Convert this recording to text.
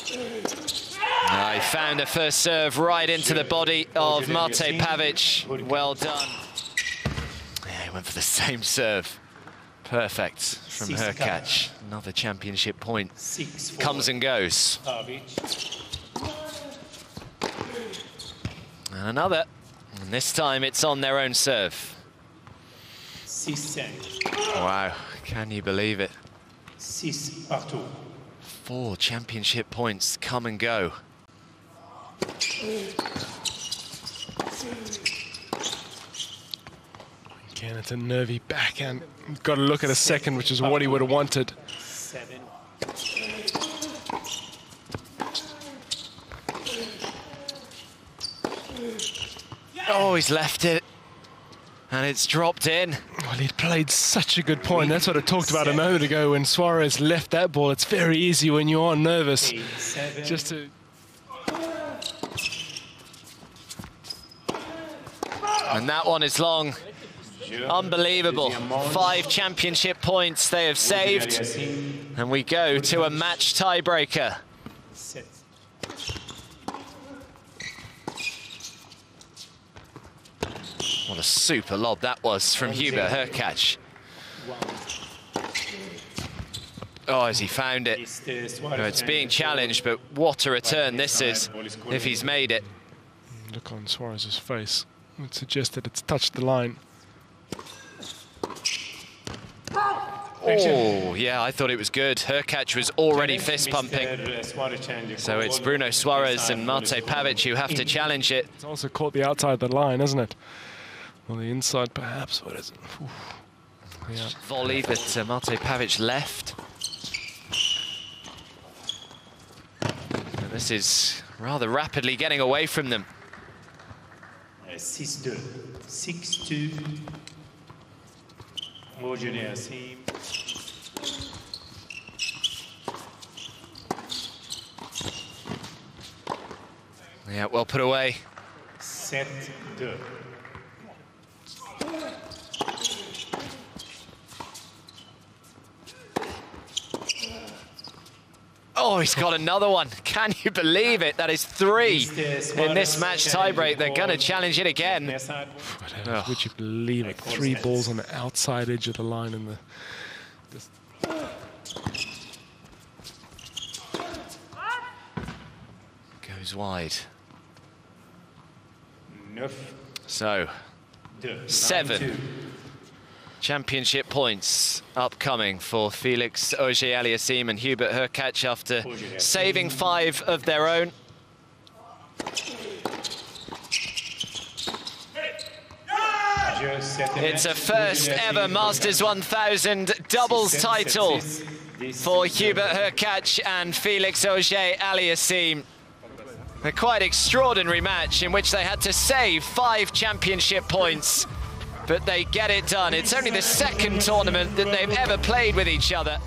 He found a first serve right into the body of Mate Pavic. Well done. Yeah, he went for the same serve. Perfect from Hurkacz. Another championship point. Comes and goes. And another. And this time it's on their own serve. Wow, can you believe it? 4 championship points come and go. Again, it's a nervy backhand. You've got to look at a second, which is what he would have wanted. Oh, he's left it. And it's dropped in. Well, he'd played such a good point. That's what I talked about a moment ago when Suarez left that ball. It's very easy when you are nervous just to... And that one is long. Unbelievable. 5 championship points they have saved. And we go to a match tiebreaker. What a super lob that was from Hubert Hurkacz. Oh, as he found it. No, it's being challenged, but what a return this is if he's made it. Look on Suarez's face. I would suggest that it's touched the line. Oh, yeah, I thought it was good. Hurkacz was already fist pumping. So it's Bruno Suarez and Mate Pavic who have to challenge it. It's also caught the outside of the line, hasn't it? Well, the inside, perhaps. What is it? Yeah. Volley that Mate Pavic left. And this is rather rapidly getting away from them. 6-2. 6-2. Auger-Aliassime. Yeah, well put away. 7-2. Oh, he's got another one. Can you believe it? That is 3 in this match tiebreak. They're going to challenge it again. Oh. Would you believe it? 3 balls on the outside edge of the line. In the. Goes wide. So, 7 championship points upcoming for Felix Auger-Aliassime and Hubert Hurkacz after saving 5 of their own. It's a first ever Masters 1000 doubles title for Hubert Hurkacz and Felix Auger-Aliassime. A quite extraordinary match in which they had to save 5 championship points. But they get it done. It's only the second tournament that they've ever played with each other.